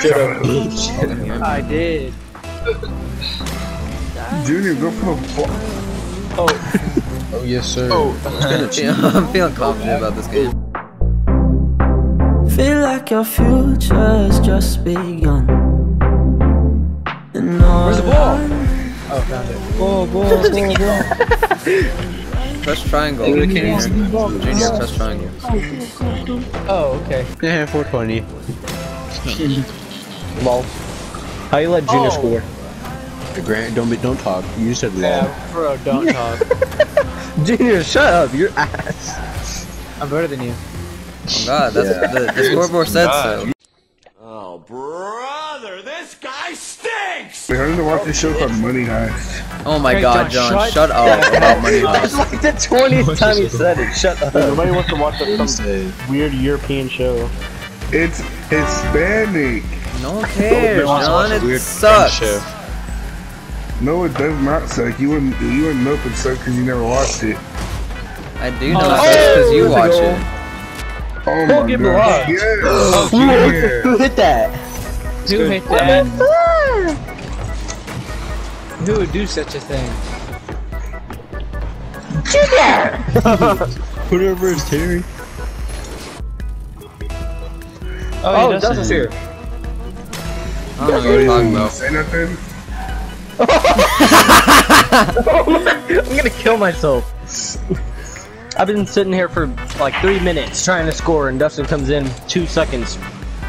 pressure on him. I did. Dude, go for the ball. Oh. Oh, yes, sir. Oh. I'm feeling confident about this game. Feel like your future's just begun. And where's the ball? Oh, found it. Ball. Press triangle. Junior, press triangle. Oh, okay. Yeah, 420. Lol. How you let Junior score? Grant, don't talk. You said lol. Yeah, bro, don't talk. Junior, shut up. You're ass. I'm better than you. Oh god, that's the scoreboard said so. Oh brother, this guy stinks! We heard to watch this show called Money Heist. Oh my god, John, shut up about Money Heist. That's like the 20th time you said it, shut up. Nobody wants to watch that weird European show. It's Hispanic. No one cares, John, it sucks. No, it does not suck. You wouldn't know if it sucked because you never watched it. I do know it because you watch it. Oh my god. Yes. Oh, who hit that? Who hit that? Who would do such a thing? Junior! Whatever is Terry. Oh, Dustin's here. I don't know what you're talking about. Say nothing. I'm gonna kill myself. I've been sitting here for like 3 minutes trying to score, and Dustin comes in 2 seconds.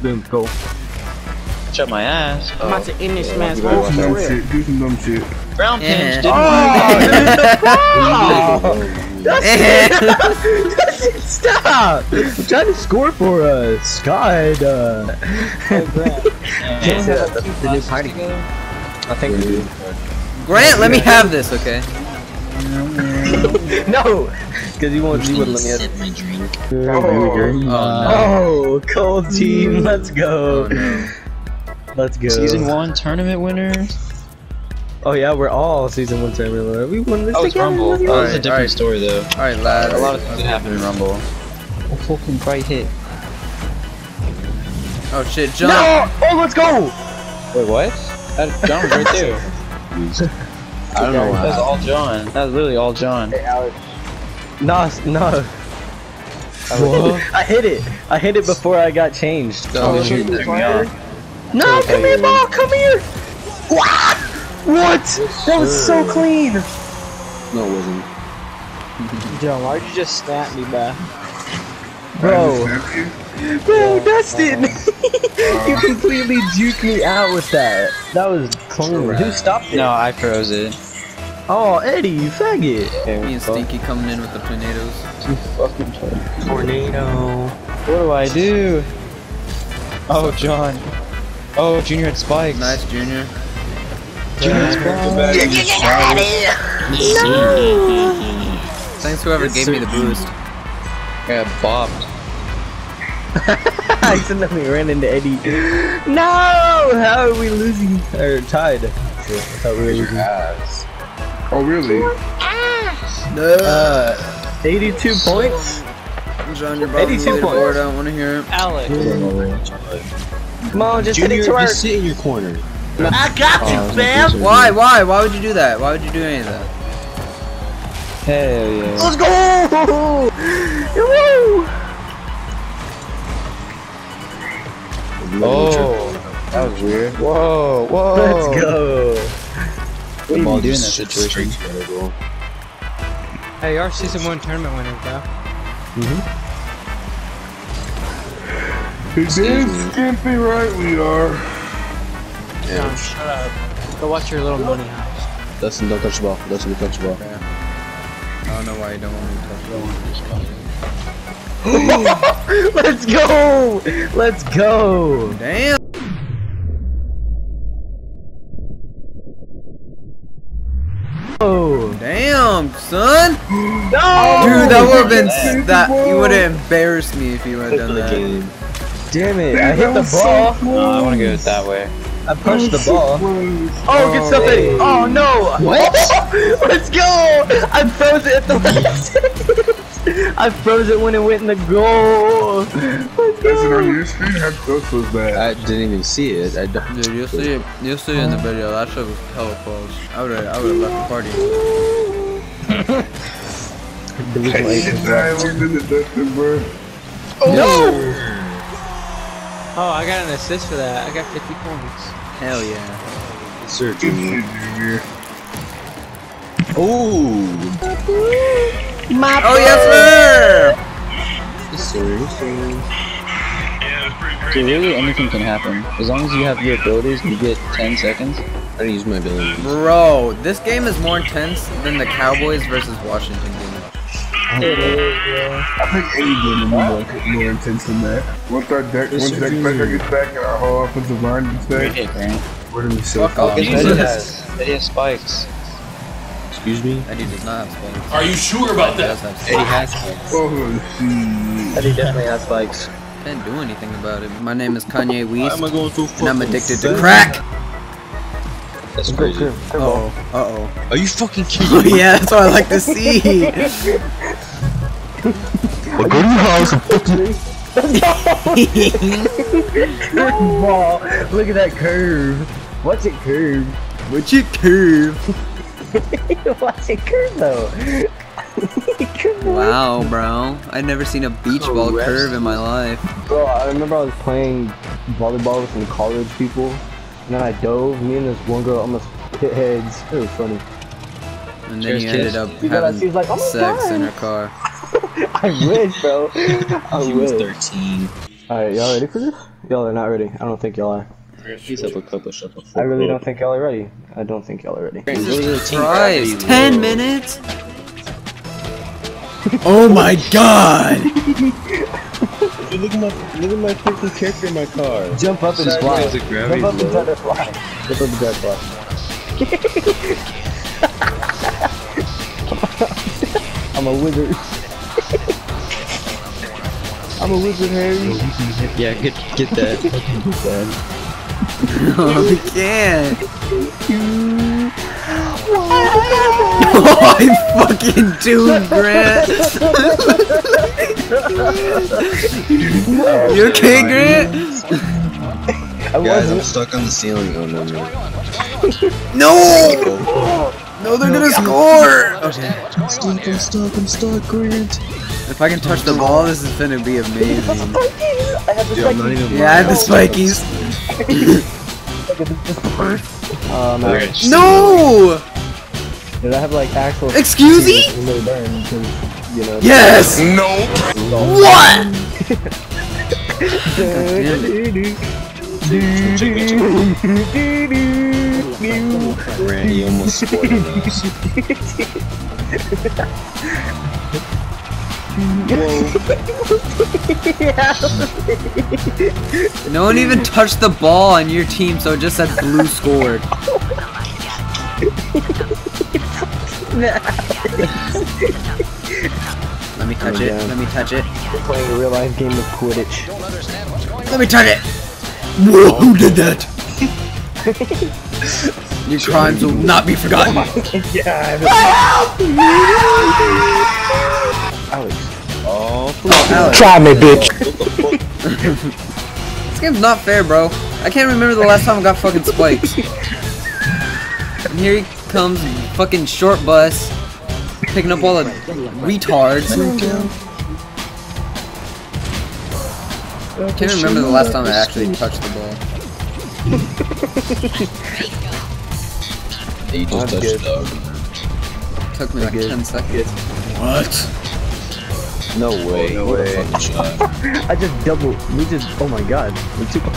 Boom, go. Shut my ass. I'm about to end this man's world for real. Do some dumb shit. Brown pinch, didn't I? Dustin, stop! Try to score for us. God. That's the new party. I think we do. Grant, let me have this, okay? No! Because you wouldn't let me have my drink. Oh, cold team, let's go. Oh, no. Let's go. Season 1 tournament winners? Oh yeah, we're all season 1 tournament winners. We won this again. Rumble. All right, it's a different story though. Alright lads, a lot of things happened in Rumble. A fucking bright hit. Oh shit, John! No! Oh, let's go! Wait, what? That John was right there. I don't know why. That was all John. That was literally all John. Hey, Alex. No. I hit it before I got changed. So no, come here, ball! Come here! What? What? That was so clean! No, it wasn't. John, why'd you just snap me back? Bro, Dustin! You completely juked me out with that. That was clean. Who stopped it? No, I froze it. Oh, Eddie, you faggot! Me and Stinky coming in with the tornadoes. You fucking tornado. What do I do? Oh, John. Oh, Junior had spikes. Nice, Junior. Junior had spikes. Junior got it! No! Thanks whoever gave me the boost. Yeah, bopped. I accidentally ran into Eddie. No! How are we losing? Or tied. I thought we were losing. Oh, really? No. 82 points? John, you're probably later board. I don't want to hear it. Alex. Come on, just hit it to our... Junior, sit in your corner. I got you, fam! Why would you do that? Why would you do any of that? Hell yeah. Let's go! Woo! Oh, that was weird. Whoa. Let's go. What do you do in that situation? Hey, our season 1 tournament winner, though. It can't be right, we are. Yeah. No, shut up. Go watch your little money house. Dustin, don't touch the ball. Dustin, don't touch the ball. Yeah. I don't know why you don't want me to touch the ball. Let's go! Let's go! Damn! Oh, damn, son! No! Dude, that would have been you would have embarrassed me if you would have done that. Damn it! I hit the ball. No, I want to go it that way. I pushed the ball. Oh, good stuff, Eddie! Oh no! What? Let's go! I froze it at the last second. I froze it when it went in the goal. That's an on your screen. How close was that? I didn't even see it. I don't. Dude, you'll see it in the video. That shit was hella close. I would have left the party. I was in the dustin, bro. Oh. No! Oh, I got an assist for that. I got 50 points. Hell yeah. Sir, Junior. Ooh. My oh, yes, sir! Yes, sir. Yeah, dude, really anything can happen. As long as you have your abilities, you get 10 seconds. I didn't use my abilities. Bro, this game is more intense than the Cowboys versus Washington game. I think any game is more intense than that. Once our deck player gets back and our whole offensive line gets back, where do we sit? Eddie has spikes. Excuse me? Eddie does not have spikes. Are you sure about that? Eddie has spikes. Oh, Eddie definitely has spikes. Can't do anything about it. My name is Kanye West, and I'm addicted to crack! That's crazy. Uh-oh. Uh-oh. Are you fucking kidding me? Yeah, that's what I like to see. Go to your house and fucking... Ball. Look at that curve. What's it curve? What's it curve? What's it curve, though? Wow, bro. I've never seen a beach ball curve in my life. Bro, I remember I was playing volleyball with some college people. And then I dove, me and this one girl almost hit heads. It was funny. And then you ended up having like, oh sex in her car. I wish, bro. I wish. 13. Alright, y'all ready for this? Y'all are not ready. I don't think y'all are. Please have a couple of I really don't think y'all are ready. I don't think y'all are ready. Jesus Christ! 10 minutes? Oh my god! Look at my fucking character in my car. Jump up and fly. Jump up and try to fly. Jump up and try to fly. I'm a wizard. I'm a wizard, Harry. Yeah, get that. Oh, we can't. Oh, I fucking do, Grant. You okay, Grant? Guys, I'm stuck on the ceiling. Oh no! No! No, they're gonna score! Okay. I'm stuck, Grant. If I can touch the ball, this is gonna be amazing. Yeah, I have the spikies. Oh no! No! Did I have like actual? Excuse me? You know, yes! No! What? Randy almost spoiled us. No one even touched the ball on your team, so it just said blue scored. Let me touch it. Let me touch it. We're playing a real life game of Quidditch. Let me touch it. Whoa, who did that? Your crimes will not be forgotten. Yeah. Alex. Oh, Alex. Try me, bitch. This game's not fair, bro. I can't remember the last time I got fucking spikes. And here he comes, fucking short bus, picking up all the retards. I can't remember the last time I actually touched the ball. You just touched the dog. Took me like 10 seconds. What? No way. No way. I just doubled. Oh my god. We took a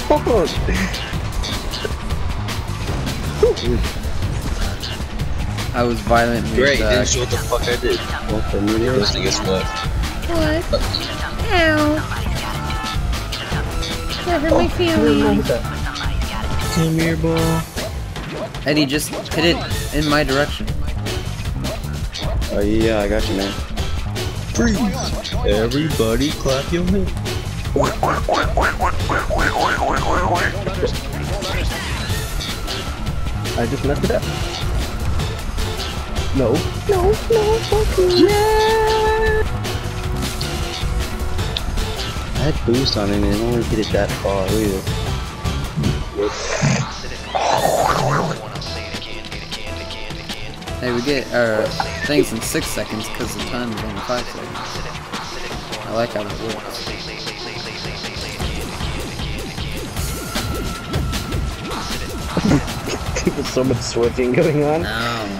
I was violent. Great, didn't show what the fuck I did. Well, for me, I was guess what? What? Ow. That hurt my feelings. Come here, ball. Eddie just hit it in my direction. Oh, yeah, I got you, man. Freeze! Everybody clap your hands. I just messed it up. No. No, fuck you. Yeah! I had boost on him and I only hit it that far, ew. Hey, we get our things in 6 seconds because the time is only 5 seconds. I like how that works. There's so much switching going on. No.